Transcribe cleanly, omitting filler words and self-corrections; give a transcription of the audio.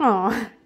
Aw.